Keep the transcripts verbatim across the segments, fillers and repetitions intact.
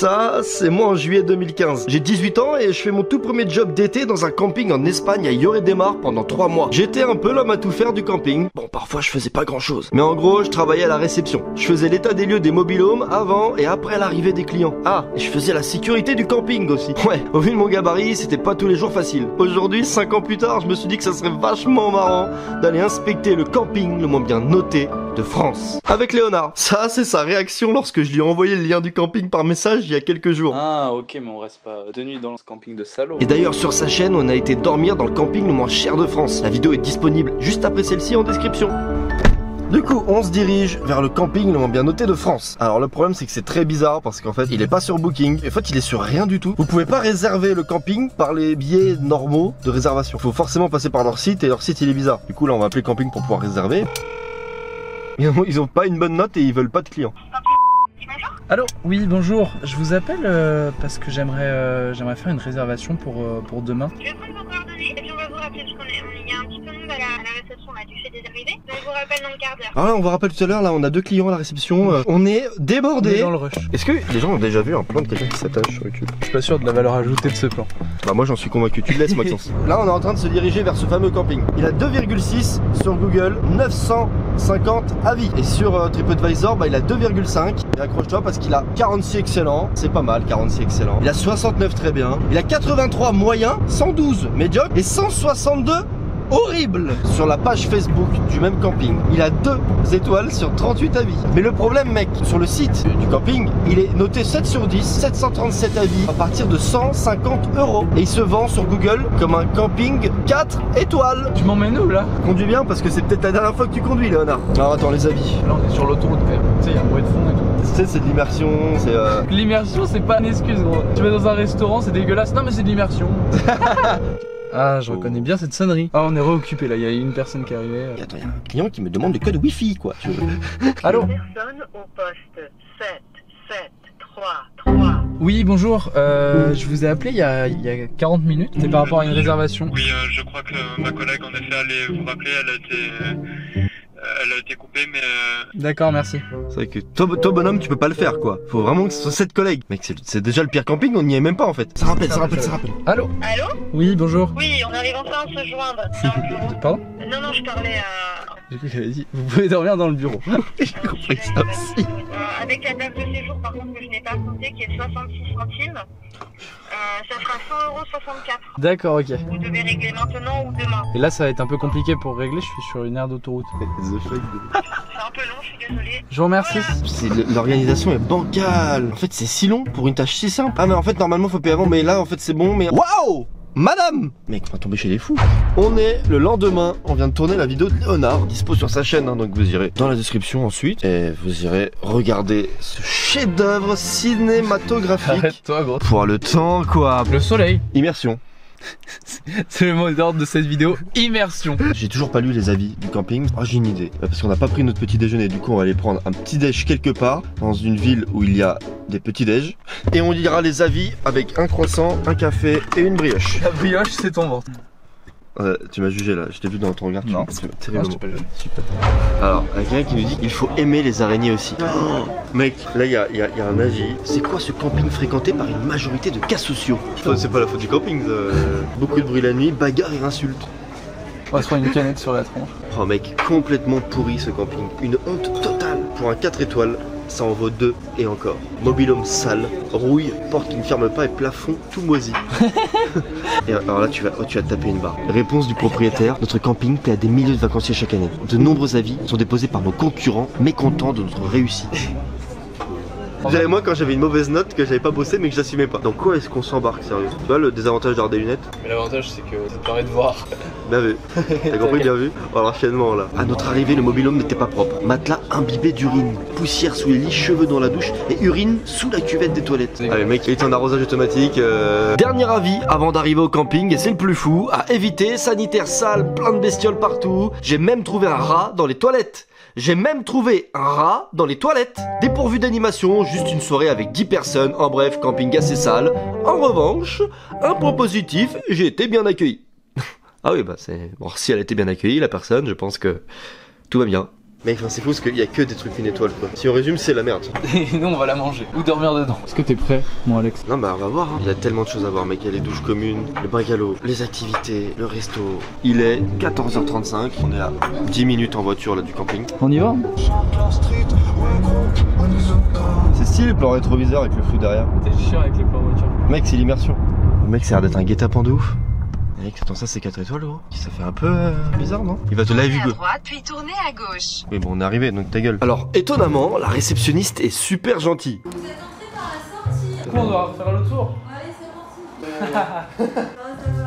Ça, c'est moi en juillet deux mille quinze. J'ai dix-huit ans et je fais mon tout premier job d'été dans un camping en Espagne à Lloret de Mar pendant trois mois. J'étais un peu l'homme à tout faire du camping. Bon, parfois je faisais pas grand chose. Mais en gros, je travaillais à la réception. Je faisais l'état des lieux des mobilhomes avant et après l'arrivée des clients. Ah, et je faisais la sécurité du camping aussi. Ouais, au vu de mon gabarit, c'était pas tous les jours facile. Aujourd'hui, cinq ans plus tard, je me suis dit que ça serait vachement marrant d'aller inspecter le camping le moins bien noté de France. Avec Léonard. Ça, c'est sa réaction lorsque je lui ai envoyé le lien du camping par message il y a quelques jours. Ah, ok, mais on reste pas de nuit dans ce camping de salaud. Et d'ailleurs, sur sa chaîne, on a été dormir dans le camping le moins cher de France. La vidéo est disponible juste après celle-ci en description. Du coup, on se dirige vers le camping le moins bien noté de France. Alors le problème, c'est que c'est très bizarre parce qu'en fait, il est pas sur Booking. En fait, il est sur rien du tout. Vous pouvez pas réserver le camping par les billets normaux de réservation. Faut forcément passer par leur site et leur site, il est bizarre. Du coup, là, on va appeler camping pour pouvoir réserver. Ils ont pas une bonne note et ils veulent pas de clients. Allô, oui, bonjour. Je vous appelle euh, parce que j'aimerais euh, j'aimerais faire une réservation pour, euh, pour demain. Je vais prendre vos coordonnées et puis on va vous rappeler parce qu'il y a un petit peu de monde à la, à la réception là, du fait des arrivées. Donc je vous rappelle dans le quart d'heure. Ah là, on vous rappelle tout à l'heure, là, on a deux clients à la réception. Euh, on est débordés. On est dans le rush. Est-ce que les gens ont déjà vu un plan de quelqu'un qui s'attache sur YouTube? Je suis pas sûr de la valeur ajoutée de ce plan. Bah moi j'en suis convaincu, tu le laisses Maxence. Là on est en train de se diriger vers ce fameux camping. Il a deux virgule six sur Google, neuf cent cinquante avis. Et sur euh, TripAdvisor, bah il a deux virgule cinq. Et accroche-toi parce qu'il a quarante-six excellents. C'est pas mal, quarante-six excellents. Il a soixante-neuf très bien. Il a quatre-vingt-trois moyens, cent douze médiocres et cent soixante-deux horrible. Sur la page Facebook du même camping, il a deux étoiles sur trente-huit avis. Mais le problème mec, sur le site du camping, il est noté sept sur dix, sept cent trente-sept avis à partir de cent cinquante euros. Et il se vend sur Google comme un camping quatre étoiles. Tu m'emmènes où là? Conduis bien parce que c'est peut-être la dernière fois que tu conduis Léonard. Alors attends les avis. Là on est sur l'autoroute quand même. Tu sais, il y a un bruit de fond et tout. Tu sais, c'est de l'immersion, c'est... Euh... L'immersion c'est pas une excuse gros. Tu vas dans un restaurant, c'est dégueulasse. Non mais c'est de l'immersion. Ah, je reconnais bien cette sonnerie. Ah, on est réoccupé là, il y a une personne qui est arrivée. Et attends, il y a un client qui me demande le code Wi-Fi quoi. Allô? Personne au poste sept sept trois trois. Oui, bonjour. Euh, je vous ai appelé il y a, il y a quarante minutes. C'est par rapport à une réservation. Oui, euh, je crois que euh, ma collègue en effet allait vous rappeler, elle a été... Euh... Elle a été coupée mais... Euh... D'accord, merci. C'est vrai que toi, toi bonhomme tu peux pas le faire quoi. Faut vraiment que ce soit sept collègues. Mec c'est déjà le pire camping, on n'y est même pas en fait. Ça rappelle, ça, ça rappelle, ça rappelle. Allô? Allô? Oui, bonjour. Oui, on arrive enfin à se joindre. Non, pardon? Non, non, je parlais à... J'ai cru qu'elle a dit, vous pouvez dormir dans le bureau. J'ai compris ça aussi. Euh, avec la taxe de séjour par contre que je n'ai pas compté qui est de soixante-six centimes, euh, ça fera cent euros soixante-quatre. D'accord, ok. Vous devez régler maintenant ou demain. Et là ça va être un peu compliqué pour régler, je suis sur une aire d'autoroute. C'est un peu long, je suis désolé. Je vous remercie. Voilà. L'organisation est bancale. En fait, c'est si long pour une tâche si simple. Ah, mais en fait, normalement, faut payer avant, mais là, en fait, c'est bon, mais. Waouh! Madame! Mec, on va tomber chez les fous. On est le lendemain, on vient de tourner la vidéo de Léonard, dispo sur sa chaîne, hein, donc vous irez dans la description ensuite et vous irez regarder ce chef-d'œuvre cinématographique. Arrête-toi, gros. Pour le temps, quoi. Le soleil. Immersion. C'est le mot d'ordre de cette vidéo, immersion. J'ai toujours pas lu les avis du camping. Oh, j'ai une idée, parce qu'on n'a pas pris notre petit déjeuner. Du coup on va aller prendre un petit déj quelque part, dans une ville où il y a des petits déj. Et on lira les avis avec un croissant, un café et une brioche. La brioche c'est ton ventre. Euh, tu m'as jugé là, je t'ai vu dans ton regard. Non, tu non je t'ai pas jugé. Alors, il y a quelqu'un qui nous dit qu'il faut aimer les araignées aussi. Oh, mec, là il y a, y, a, y a un avis. C'est quoi ce camping fréquenté par une majorité de cas sociaux? C'est pas la faute du camping. Euh... Beaucoup de bruit la nuit, bagarre et insultes. On va se prendre une canette sur la tronche. Oh mec, complètement pourri ce camping. Une honte totale. Pour un quatre étoiles, ça en vaut deux et encore. Mobilhome sale, rouille, porte qui ne ferme pas et plafond tout moisi. Et alors là tu vas, tu vas taper une barre. Réponse du propriétaire, notre camping paie à des milliers de vacanciers chaque année. De nombreux avis sont déposés par nos concurrents mécontents de notre réussite. Vous savez, moi quand j'avais une mauvaise note, que j'avais pas bossé mais que j'assumais pas. Dans quoi est-ce qu'on s'embarque sérieux? Tu vois le désavantage d'avoir des lunettes? Mais l'avantage c'est que ça te permet de voir. Bien vu. T'as compris, bien vu. Alors l'enchaînement là. À notre arrivée, le mobilhome n'était pas propre. Matelas imbibé d'urine, poussière sous les lits, cheveux dans la douche et urine sous la cuvette des toilettes. Allez mec, il est en arrosage automatique. Euh... Dernier avis avant d'arriver au camping et c'est le plus fou. À éviter, sanitaire sale, plein de bestioles partout. J'ai même trouvé un rat dans les toilettes. J'ai même trouvé un rat dans les toilettes. Dépourvu d'animation, juste une soirée avec dix personnes, en bref, camping assez sale. En revanche, un point positif, j'ai été bien accueilli. Ah oui, bah c'est... Bon, si elle a été bien accueillie, la personne, je pense que tout va bien. Mec, enfin, c'est fou parce qu'il y a que des trucs une étoile quoi. Si on résume, c'est la merde. Et nous on va la manger ou dormir dedans. Est-ce que t'es prêt, mon Alex? Non bah on va voir hein. Il y a tellement de choses à voir mec, il y a les douches communes, le bungalow, les activités, le resto. Il est quatorze heures trente-cinq, on est à dix minutes en voiture là du camping. On y va? C'est stylé le plan rétroviseur avec le flou derrière. T'es chiant avec les plans voiture. Mec, c'est l'immersion. Le mec ça a l'air d'être un guet-apens de ouf. Mec, attends, ça c'est quatre étoiles gros. Ça fait un peu euh, bizarre non? Il va te live Hugo. Droite puis tourner à gauche. Oui bon on est arrivé donc ta gueule. Alors étonnamment la réceptionniste est super gentille. Vous êtes entré par la sortie. Du coup on doit faire le tour. Allez c'est parti.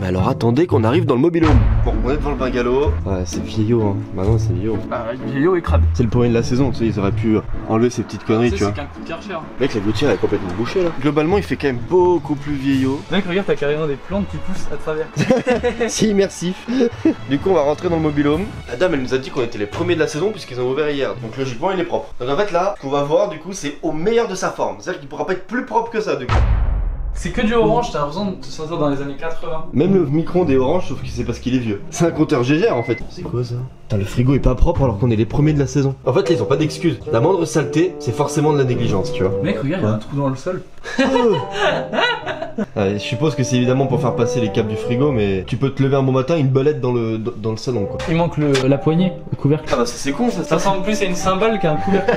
Mais alors attendez qu'on arrive dans le mobilhome. Bon on est devant le bungalow. Ouais c'est vieillot hein. Maintenant c'est vieillot. Ah vieillot et crade. C'est le premier de la saison tu sais ils auraient pu enlever ces petites conneries tu, sais, tu vois. C'est qu'un coup de cher. Mec la gouttière est complètement bouchée là. Globalement il fait quand même beaucoup plus vieillot. Mec regarde t'as carrément des plantes qui poussent à travers. C'est immersif. Du coup on va rentrer dans le mobilhome. La dame elle nous a dit qu'on était les premiers de la saison puisqu'ils ont ouvert hier. Donc logiquement il est propre. Donc en fait là ce qu'on va voir du coup c'est au meilleur de sa forme. C'est-à-dire qu'il pourra pas être plus propre que ça du coup. C'est que du orange, t'as l'impression de te sentir dans les années quatre-vingts. Même le micro-ondes est orange, sauf que c'est parce qu'il est vieux. C'est un compteur G G R en fait. C'est quoi ça? Putain, le frigo est pas propre alors qu'on est les premiers de la saison. En fait, là, ils ont pas d'excuses. La moindre saleté, c'est forcément de la négligence, tu vois. Mec, regarde, il y a un trou dans le sol. Oh. Ouais, je suppose que c'est évidemment pour faire passer les câbles du frigo, mais tu peux te lever un bon matin, une belette dans le, dans, dans le salon quoi. Il manque le, la poignée, le couvercle. Ah bah c'est con ça. Ça ressemble plus à une cymbale qu'à un couvercle.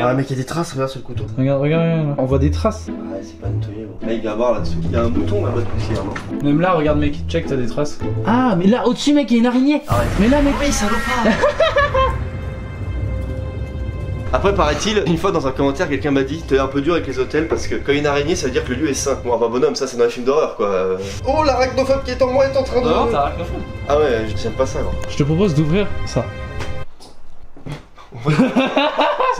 Ah mec, il y a des traces, regarde sur le couteau. Regarde, regarde, regarde. On voit des traces. Ouais, c'est pas nettoyé bon. Là il va voir là-dessous. Il y a un bouton là-bas de poussière non? Même là, regarde mec, check, t'as des traces. Ah, mais là au-dessus mec, il y a une araignée. Arrête. Mais là mec, oui, ça va pas. Après paraît-il, une fois dans un commentaire quelqu'un m'a dit t'es un peu dur avec les hôtels parce que quand il y a une araignée ça veut dire que le lieu est sain. Bon enfin bonhomme ça c'est dans un film d'horreur quoi. Euh... Oh l'arachnophobe qui est en moi est en train de... Non t'as arachnophobe. Ah ouais j'aime pas ça gros. Je te propose d'ouvrir ça.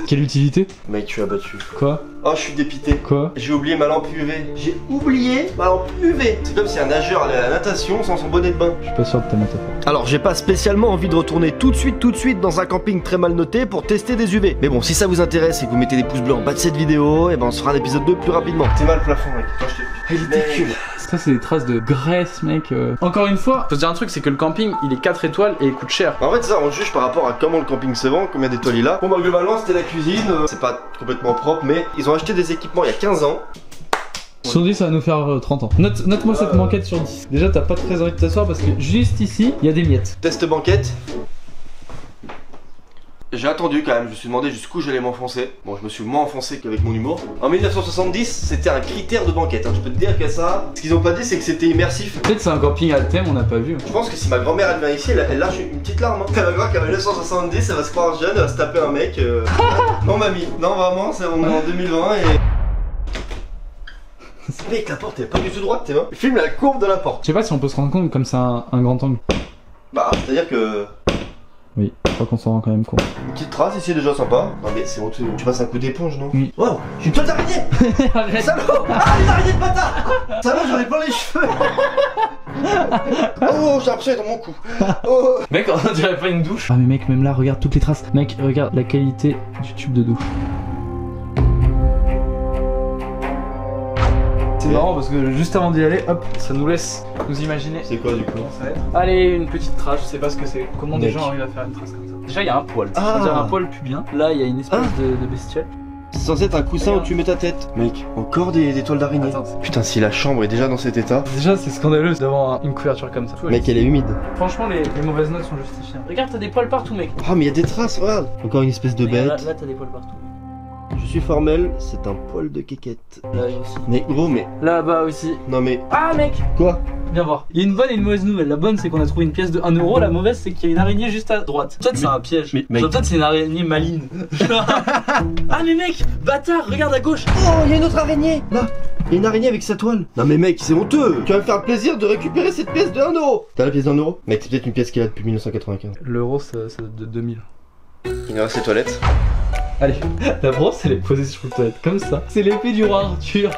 Quelle utilité? Mec tu as battu. Quoi? Oh je suis dépité. Quoi? J'ai oublié ma lampe U V. J'ai oublié ma lampe U V. C'est comme si un nageur allait à la natation sans son bonnet de bain. Je suis pas sûr de ta métaphore. Alors j'ai pas spécialement envie de retourner tout de suite tout de suite dans un camping très mal noté pour tester des U V. Mais bon si ça vous intéresse et que vous mettez des pouces bleus en bas de cette vidéo, et ben on se fera un épisode deux plus rapidement. C'est mal le plafond mec. Attends, je te... Elle est dégueu. Ça c'est des traces de graisse mec. euh... Encore une fois, faut se dire un truc, c'est que le camping il est quatre étoiles et il coûte cher. En fait ça on juge par rapport à comment le camping se vend, combien d'étoiles il a. Bon bah globalement c'était la cuisine, euh, c'est pas complètement propre mais ils ont acheté des équipements il y a quinze ans. Sur dix ça va nous faire euh, trente ans. Note, note moi euh... cette banquette sur dix. Déjà t'as pas très envie de t'asseoir parce que juste ici il y a des miettes. Test banquette. J'ai attendu quand même, je me suis demandé jusqu'où j'allais m'enfoncer. Bon, je me suis moins enfoncé qu'avec mon humour. En mille neuf cent soixante-dix, c'était un critère de banquette. Hein. Je peux te dire que ça, ce qu'ils ont pas dit, c'est que c'était immersif. Peut-être c'est un camping à thème, on n'a pas vu. Je pense que si ma grand-mère elle vient ici, elle, elle lâche une petite larme. Hein. Elle va croire qu'en mille neuf cent soixante-dix, elle va se croire jeune, elle va se taper un mec. Euh... non, mamie. Non, vraiment, c'est on est en deux mille vingt et... Mec, la porte est pas du tout droite, t'es hein. Filme la courbe de la porte. Je sais pas si on peut se rendre compte comme c'est un, un grand angle. Bah, c'est-à-dire que... Oui, je crois qu'on s'en rend quand même compte. Une petite trace ici déjà sympa. Non mais c'est bon, tu, tu passes un coup d'éponge non? Oui. Wow, j'ai une toile d'araignée. Arrête. Salaud. Ah les araignées de bâtard. Salaud j'en ai plein les cheveux. Oh j'ai l'impression dans mon cou. Oh. Mec on dirait pas une douche. Ah mais mec même là regarde toutes les traces. Mec regarde la qualité du tube de douche. C'est marrant parce que juste avant d'y aller, hop, ça nous laisse nous imaginer. C'est quoi du coup? Ça va être... Allez, une petite trace, je sais pas ce que c'est. Comment mec. Des gens arrivent à faire une trace comme ça? Déjà, il y a un poil. Ah. On dirait un poil pubien. Là, il y a une espèce ah. de, de bestiole. C'est censé être un coussin où tu mets ta tête. Mec, encore des, des toiles d'araignée. Putain, si la chambre est déjà dans cet état. Déjà, c'est scandaleux d'avoir une couverture comme ça. Mec, elle est humide. Franchement, les, les mauvaises notes sont justifiées. Regarde, t'as des poils partout, mec. Oh, mais il y a des traces, regarde. Encore une espèce de bête. Là, là t'as des poils partout. Je suis formel, c'est un poil de kékette. Là aussi. Mais gros mais... Là-bas aussi. Non mais... Ah mec. Quoi? Viens voir. Il y a une bonne et une mauvaise nouvelle. La bonne c'est qu'on a trouvé une pièce de un euro. La mauvaise c'est qu'il y a une araignée juste à droite. Peut-être c'est un piège. Mais... Peut-être c'est une araignée maligne. Ah mais mec. Bâtard. Regarde à gauche. Oh il y a une autre araignée. Là. Il y a une araignée avec sa toile. Non mais mec c'est honteux. Tu vas me faire plaisir de récupérer cette pièce de un euro. T'as la pièce d'un euro? Mec c'est peut-être une pièce qui est là depuis mille neuf cent quatre-vingt-quinze. L'euro ça, ça date de deux mille. Il nous reste les toilettes. Allez, la brosse elle est posée sur le toilette comme ça. C'est l'épée du roi Arthur.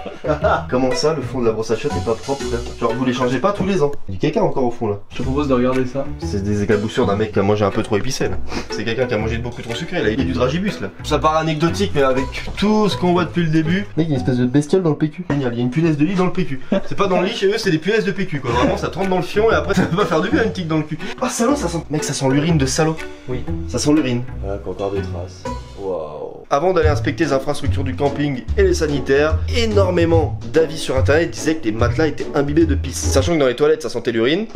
Comment ça, le fond de la brosse à chiottes n'est pas propre? Genre vous les changez pas tous les ans? Il y a quelqu'un encore au fond là. Je te propose de regarder ça. C'est des éclaboussures d'un mec qui a mangé un peu trop épicé là. C'est quelqu'un qui a mangé de beaucoup trop sucré là. Il y a du dragibus là. Ça paraît anecdotique mais avec tout ce qu'on voit depuis le début. Mec, il y a une espèce de bestiole dans le P Q. Génial, il y a une punaise de lit dans le P Q. C'est pas dans le lit chez eux, c'est des punaises de P Q quoi. Vraiment ça trempe dans le fion et après ça peut pas faire de bien une tique dans le cul. Ah salaud, ça sent. Mec, ça sent l'urine de salaud. Oui. Ça sent l'urine. Voilà, compteur des traces. Wow. Avant d'aller inspecter les infrastructures du camping et les sanitaires, énormément d'avis sur internet disaient que les matelas étaient imbibés de pisse. Sachant que dans les toilettes ça sentait l'urine.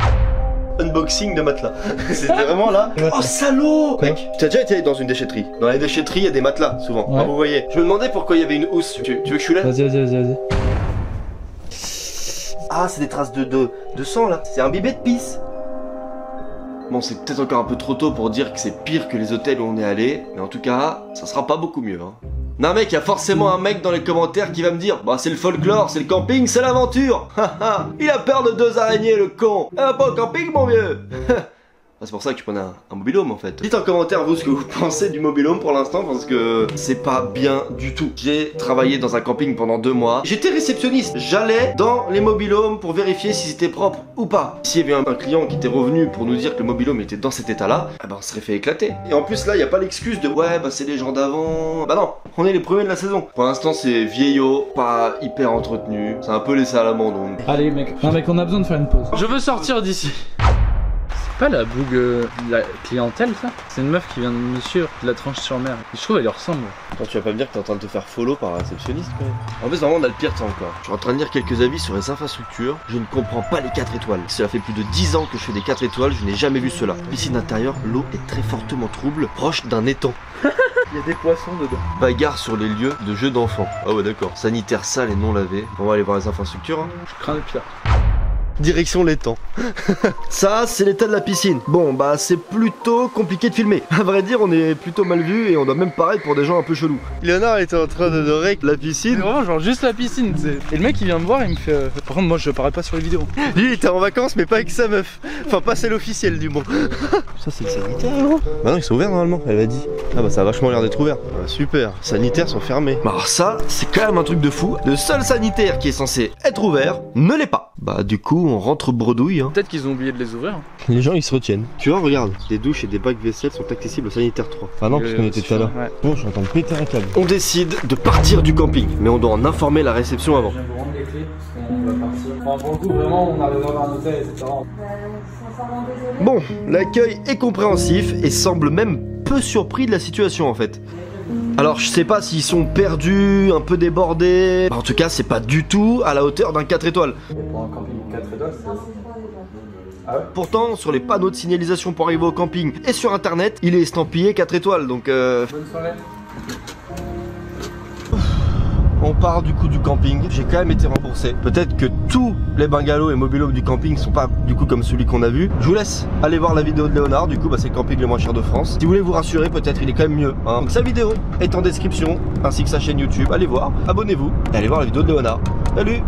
Unboxing de matelas. C'était vraiment là. Oh salaud. Quoi? Mec, tu as déjà été dans une déchetterie? Dans les déchetteries il y a des matelas souvent. Ouais. Ah, vous voyez. Je me demandais pourquoi il y avait une housse. Tu, tu veux que je suis là? Vas-y, vas-y, vas-y, vas-y. Ah, c'est des traces de, de, de sang là. C'est imbibé de pisse. Bon, c'est peut-être encore un peu trop tôt pour dire que c'est pire que les hôtels où on est allé, mais en tout cas, ça sera pas beaucoup mieux. Hein. Non mec, il y a forcément un mec dans les commentaires qui va me dire « Bah c'est le folklore, c'est le camping, c'est l'aventure !» Il a peur de deux araignées, le con. Ah, pas au camping, mon vieux. C'est pour ça que tu prenais un, un mobilhome en fait. Dites en commentaire vous ce que vous pensez du mobilhome pour l'instant parce que c'est pas bien du tout. J'ai travaillé dans un camping pendant deux mois. J'étais réceptionniste. J'allais dans les mobilhomes pour vérifier si c'était propre ou pas. S'il y avait un, un client qui était revenu pour nous dire que le mobilhome était dans cet état là, eh ben on serait fait éclater. Et en plus là il n'y a pas l'excuse de ouais bah c'est les gens d'avant. Bah non, on est les premiers de la saison. Pour l'instant c'est vieillot, pas hyper entretenu. C'est un peu laissé à l'abandon. Allez mec, non mec on a besoin de faire une pause. Je veux sortir d'ici. C'est pas la bougue euh, la clientèle ça? C'est une meuf qui vient de monsieur de la tranche sur mer. Je trouve elle leur ressemble. Attends, tu vas pas me dire que t'es en train de te faire follow par un réceptionniste quand même. En fait vraiment on a le pire temps encore. Je suis en train de lire quelques avis sur les infrastructures. Je ne comprends pas les quatre étoiles. Cela fait plus de dix ans que je fais des quatre étoiles, je n'ai jamais vu cela. Piscine intérieure, l'eau est très fortement trouble, proche d'un étang. Il y a des poissons dedans. Bagarre sur les lieux de jeux d'enfants. Ah ouais d'accord. Sanitaire sale et non lavé. On va aller voir les infrastructures hein. Je crains le pire. Direction l'étang. Ça, c'est l'état de la piscine. Bon, bah, c'est plutôt compliqué de filmer. À vrai dire, on est plutôt mal vu et on doit même pareil pour des gens un peu chelous. Léonard était en train d'adorer la piscine. Mais vraiment, genre juste la piscine. Et le mec, il vient me voir et il me fait. Euh... Par contre, moi, je parais pas sur les vidéos. Lui, il était en vacances, mais pas avec sa meuf. Enfin, pas celle officielle, du moins. Ça, c'est le sanitaire, non? Bah, non, ils sont ouverts normalement, elle a dit. Ah, bah, ça a vachement l'air d'être ouvert. Ah, super. Sanitaires sont fermés. Bah, alors, ça, c'est quand même un truc de fou. Le seul sanitaire qui est censé être ouvert ne l'est pas. Bah, du coup, on rentre bredouille. Hein. Peut-être qu'ils ont oublié de les ouvrir. Hein. Les gens ils se retiennent. Tu vois, regarde, les douches et des bacs vaisselle sont accessibles au sanitaire trois. Ah non, parce qu'on était tout à l'heure. Bon, j'entends péter un câble. On décide de partir du camping, mais on doit en informer la réception avant. Je viens vous rendre les clés parce qu'on va partir. Enfin, pour le coup, vraiment, on a réservé un hôtel, et cetera. Bon, l'accueil est compréhensif et semble même peu surpris de la situation en fait. Alors je sais pas s'ils sont perdus, un peu débordés. Bah, en tout cas c'est pas du tout à la hauteur d'un quatre étoiles. Et pour un camping quatre étoiles c'est... Ah ouais. Pourtant sur les panneaux de signalisation pour arriver au camping et sur internet il est estampillé quatre étoiles donc euh... Bonne soirée. On part du coup du camping, j'ai quand même été remboursé. Peut-être que tous les bungalows et mobilhomes du camping sont pas du coup comme celui qu'on a vu. Je vous laisse aller voir la vidéo de Léonard, du coup bah, c'est le camping le moins cher de France. Si vous voulez vous rassurer, peut-être il est quand même mieux. Hein. Donc sa vidéo est en description, ainsi que sa chaîne YouTube. Allez voir, abonnez-vous et allez voir la vidéo de Léonard. Salut!